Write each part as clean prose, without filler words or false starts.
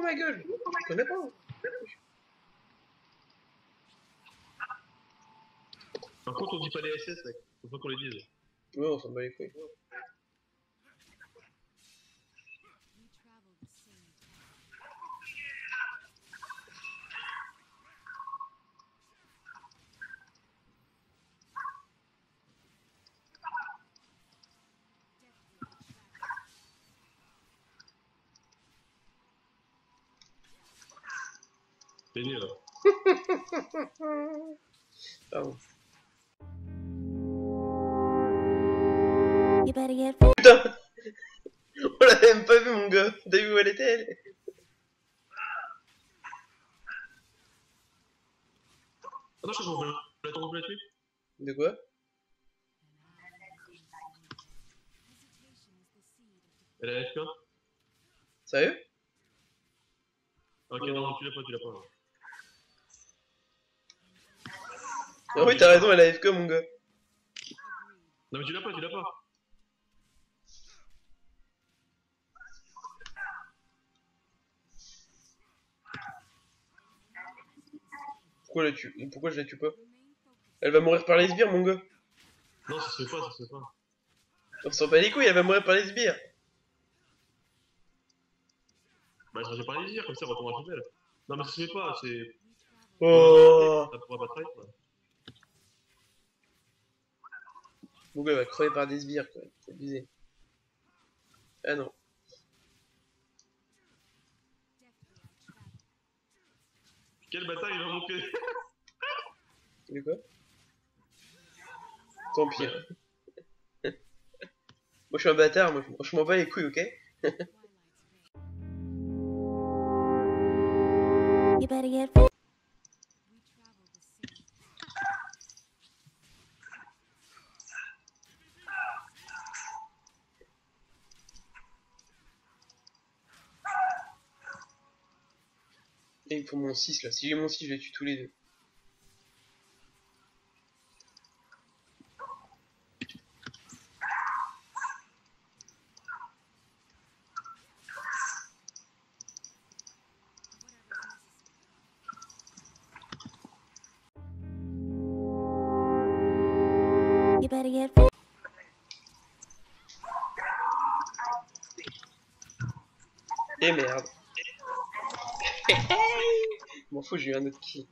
pour ma gueule. Je connais pas. Par contre, on dit pas les SS, mec. Faut pas qu'on les dise. Ouais, on s'en bat les couilles. C'est nul, hein. Pardon. Putain, on l'avait même pas vu, mon gars. T'as vu où elle était, elle? Attends, je comprends pas. On l'attend plus là-dessus. De quoi? Elle a F1. Sérieux? Ok, non, tu l'as pas. Là. Ah oui, t'as raison, elle a FK, mon gars. Non, mais tu l'as pas. Pourquoi je la tue pas? Elle va mourir par les sbires, mon gars. Non, ça se fait pas. On s'en bat les couilles, elle va mourir par les sbires. Bah, ça se fait pas les sbires, comme ça, on va tomber à la poubelle. Non, mais ça se fait pas, c'est. Oh, ça pourra pas trahir, quoi. Mon gars, il va crever par des sbires, quoi. C'est abusé. Ah non. Quel bataille il va monter. C'est quoi? Tant pis. Moi je suis un bâtard, moi je m'en bats les couilles, ok? Et il me faut mon 6 là, si j'ai mon 6 je les tue tous les deux. Et merde. Je m'en fous, j'ai eu un autre kill.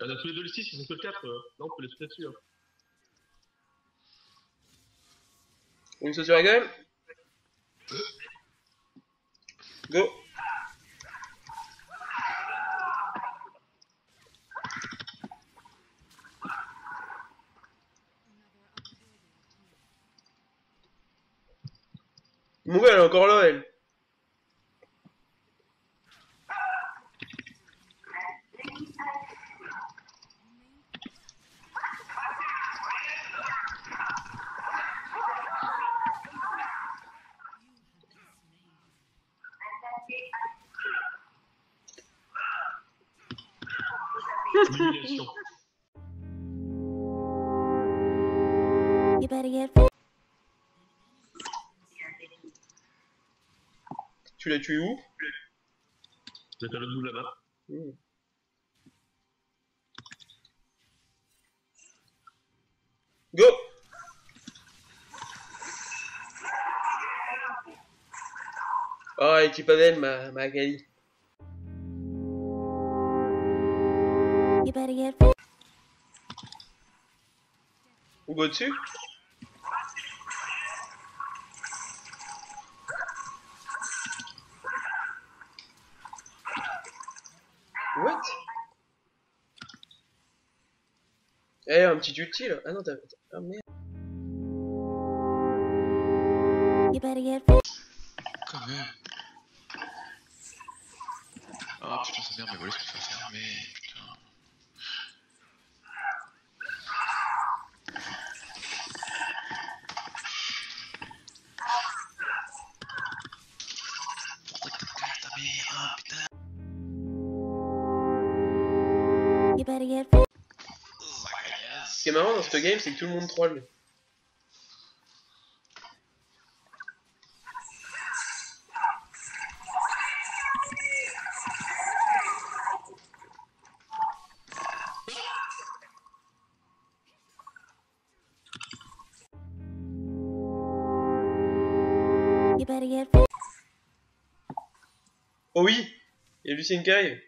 On a tous les deux le 6, ils ont que le 4. Non, on peut les sauter dessus. Hein. On saute sur la gueule. Go. Mon gars, elle est encore là, elle. Tu l'as tué où? Vous êtes à l'autre bout là-bas. Go. Oh, elle est pas belle, ma Akali. On go dessus? What? Eh, un petit ulti là. Ah non, t'as. Ah merde. Quand même. Ah putain, sa mère m'a volé ce qu'il fallait faire, mais putain. qui est marrant dans ce game, c'est que tout le monde troll. Oh oui, il y a Lucien qui arrive.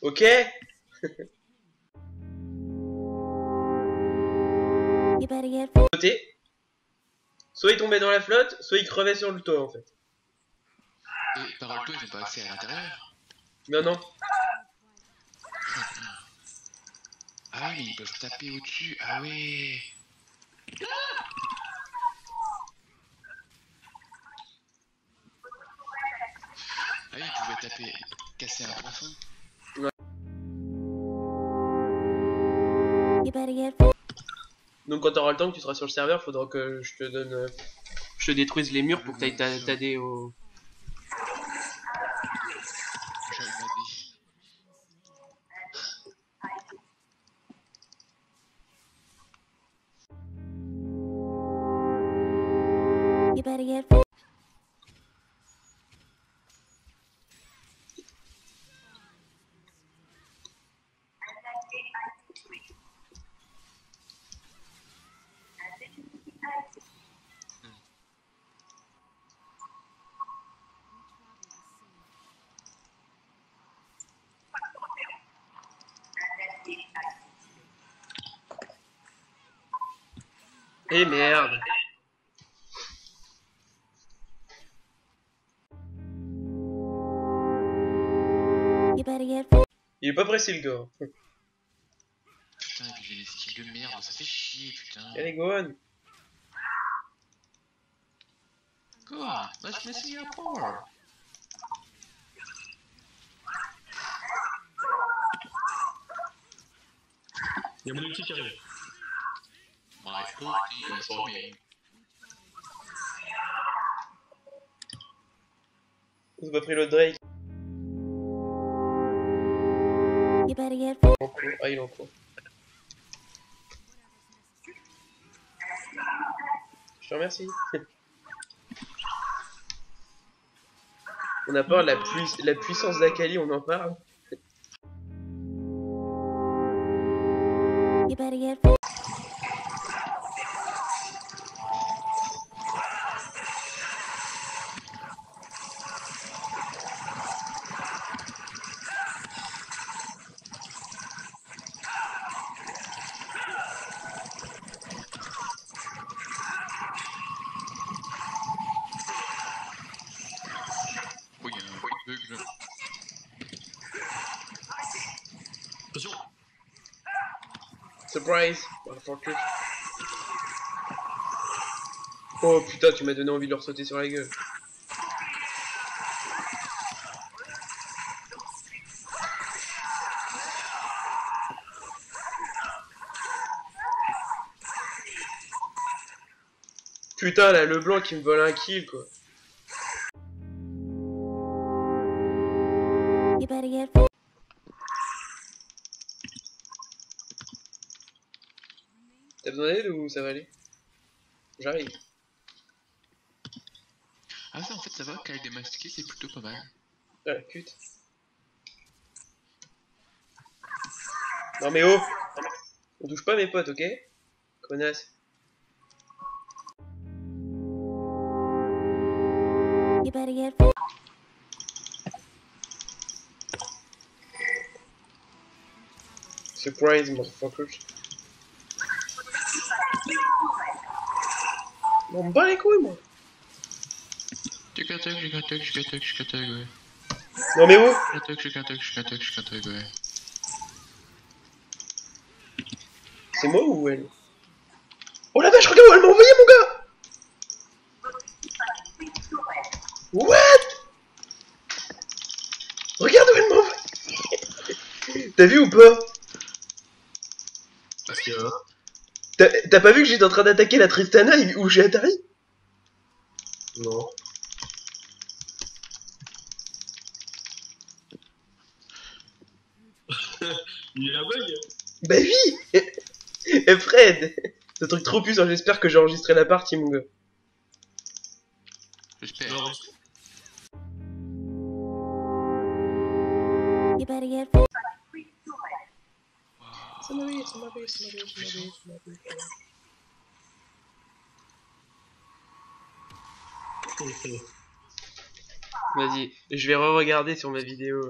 Ok. Soit il tombait dans la flotte, soit il crevait sur le toit en fait. Et par le toit, ils n'ont pas accès à l'intérieur. Non, non. Ah oui, ils peuvent taper au-dessus. Ah oui. Ah oui, ils pouvaient taper, casser un plafond. Donc quand t'auras le temps que tu seras sur le serveur, faudra que je te donne, je te détruise les murs pour que t'ailles t'adder au... Eh merde. Il est pas pressé le gars. Putain, et puis j'ai des skills de merde, ça fait chier putain. Allez go on. Go on, let's mess you up more. Y'a mon outil qui arrive. J'ai pas pris le Drake. Ah, il est en cours. Je te remercie. On a peur de la puissance d'Akali, on en parle. Surprise! Oh putain, tu m'as donné envie de leur sauter sur la gueule. Putain, là, le blanc qui me vole un kill quoi. T'as besoin d'aide ou ça va aller? J'arrive. Ah ça en fait ça va, qu'elle est démasquée c'est plutôt pas mal. Ah la pute. Non mais oh! On touche pas mes potes, ok? Connasse. Surprise motherfuckers. On me bat les couilles moi. Je suis ouais. Non mais où? Je suis ouais. C'est moi ou elle? Oh la vache, regarde, elle m'a envoyé mon gars. What? Regarde où elle m'a envoyé. T'as vu ou pas? Parce que... T'as pas vu que j'étais en train d'attaquer la Tristana où j'ai atterri? Non. Il est aveugle. Bah oui. Et Fred, ce truc trop puissant, j'espère que j'ai enregistré la partie, mon gars. J'espère. Vas-y, je vais re-regarder sur ma vidéo.